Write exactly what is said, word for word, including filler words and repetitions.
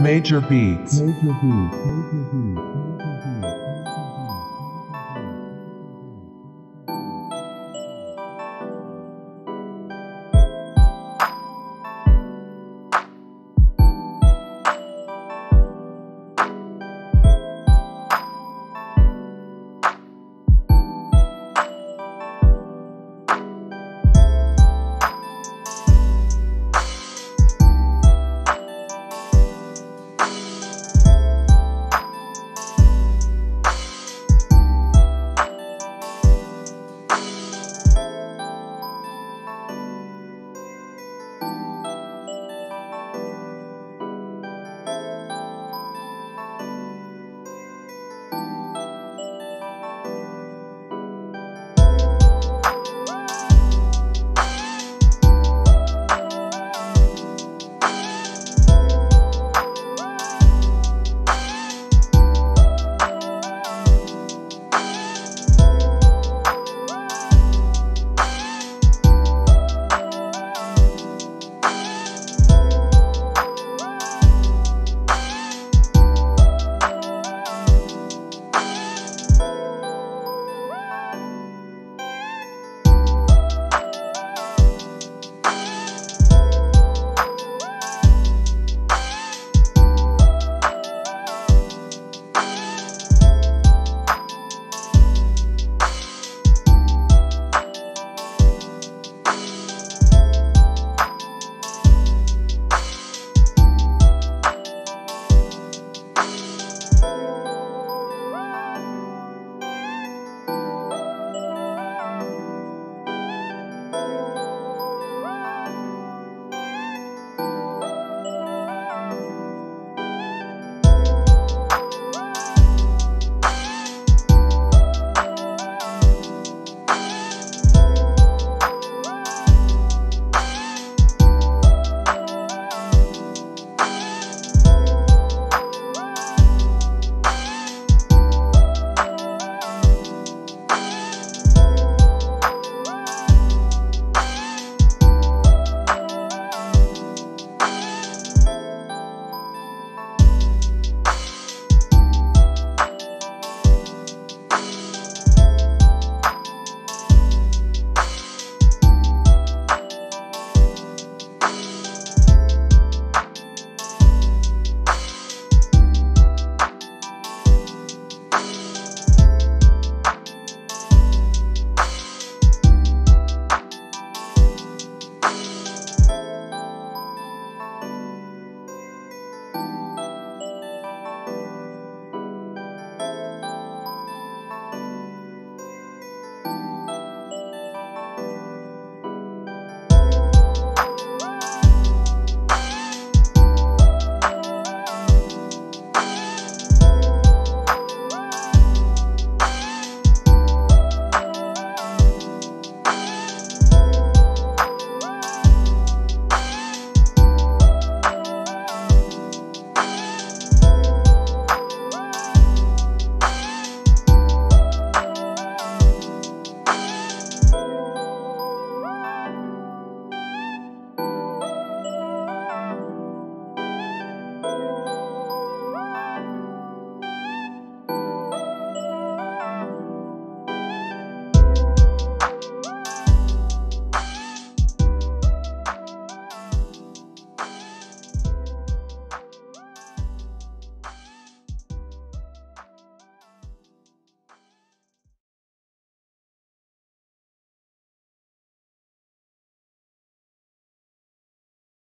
Major beats. Major beats. Major beats. Major beats.